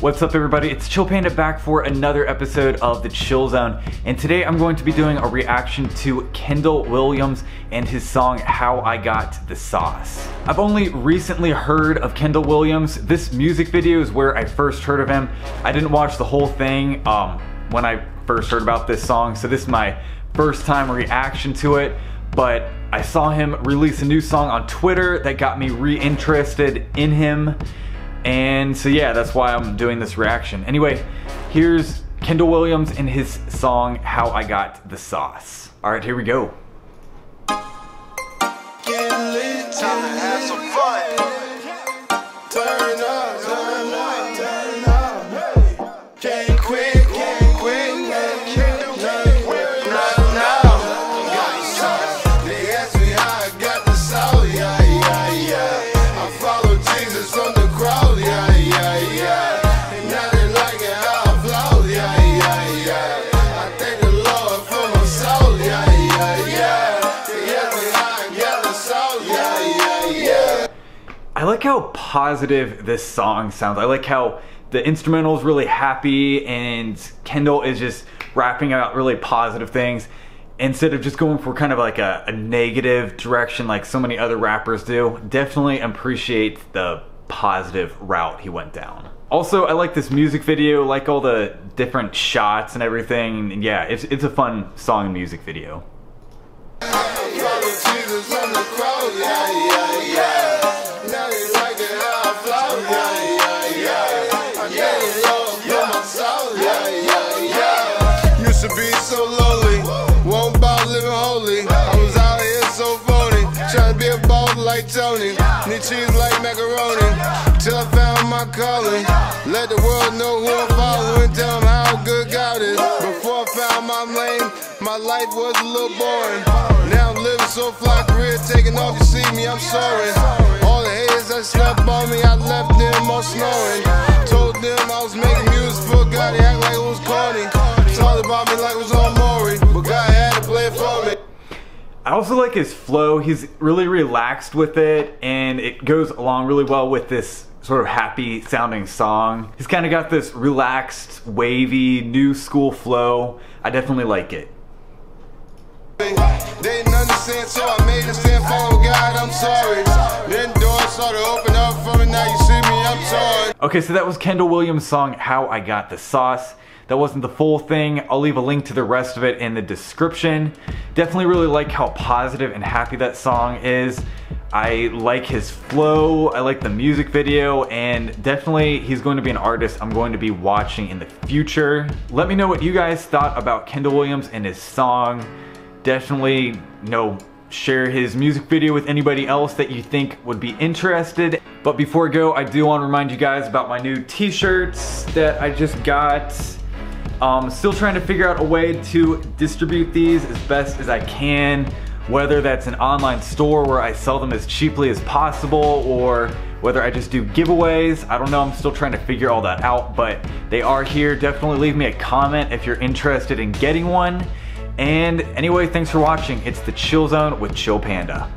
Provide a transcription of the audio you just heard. What's up everybody, it's Chill Panda back for another episode of The Chill Zone, and today I'm going to be doing a reaction to Kendall Williams and his song How I Got the Sauce. I've only recently heard of Kendall Williams. This music video is where I first heard of him. I didn't watch the whole thing when I first heard about this song, so this is my first time reaction to it, but I saw him release a new song on Twitter that got me reinterested in him. And so yeah, that's why I'm doing this reaction. Anyway, here's Kendall Williams and his song, How I Got the Sauce. All right, here we go. Get lit, time to have some fun. Turn up, turn up, turn up. Can't quit, can't quit, not now. You got the sauce. They asked me how I got the sauce, yeah, yeah, yeah. I follow Jesus on the crowd. I like how positive this song sounds. I like how the instrumental's really happy and Kendall is just rapping about really positive things instead of just going for kind of like a negative direction like so many other rappers do. Definitely appreciate the positive route he went down. Also, I like this music video, like all the different shots and everything. And yeah, it's a fun song and music video. Used to be so lonely, won't about living holy. I was out here so phony, trying to be a baller like Tony. Need cheese like macaroni, till I found my calling. Let the world know who I'm following, tell them how good God is. Before I found my lane, my life was a little boring. Now I'm living so fly, career taking off, you see me, I'm soaring. All the haters that slept on me, I left them all snoring. Told them I was making music for God, they act like it was corny. About me like it was on Maury, but God had to play it for me. I also like his flow. He's really relaxed with it, and it goes along really well with this sort of happy sounding song. He's kind of got this relaxed, wavy, new school flow. I definitely like it. They didn't understand, so I made a stand for God, I'm sorry. Then doors started open up for me, now you see me, I'm sorry. Okay, so that was Kendall Williams' song, How I Got the Sauce. That wasn't the full thing. I'll leave a link to the rest of it in the description. Definitely really like how positive and happy that song is. I like his flow, I like the music video, and definitely he's going to be an artist I'm going to be watching in the future. Let me know what you guys thought about Kendall Williams and his song. Definitely, share his music video with anybody else that you think would be interested. But before I go, I do want to remind you guys about my new t-shirts that I just got. Still trying to figure out a way to distribute these as best as I can, whether that's an online store where I sell them as cheaply as possible or whether I just do giveaways. I don't know, I'm still trying to figure all that out, but they are here. Definitely leave me a comment if you're interested in getting one. And anyway, thanks for watching. It's The Chill Zone with Chill Panda.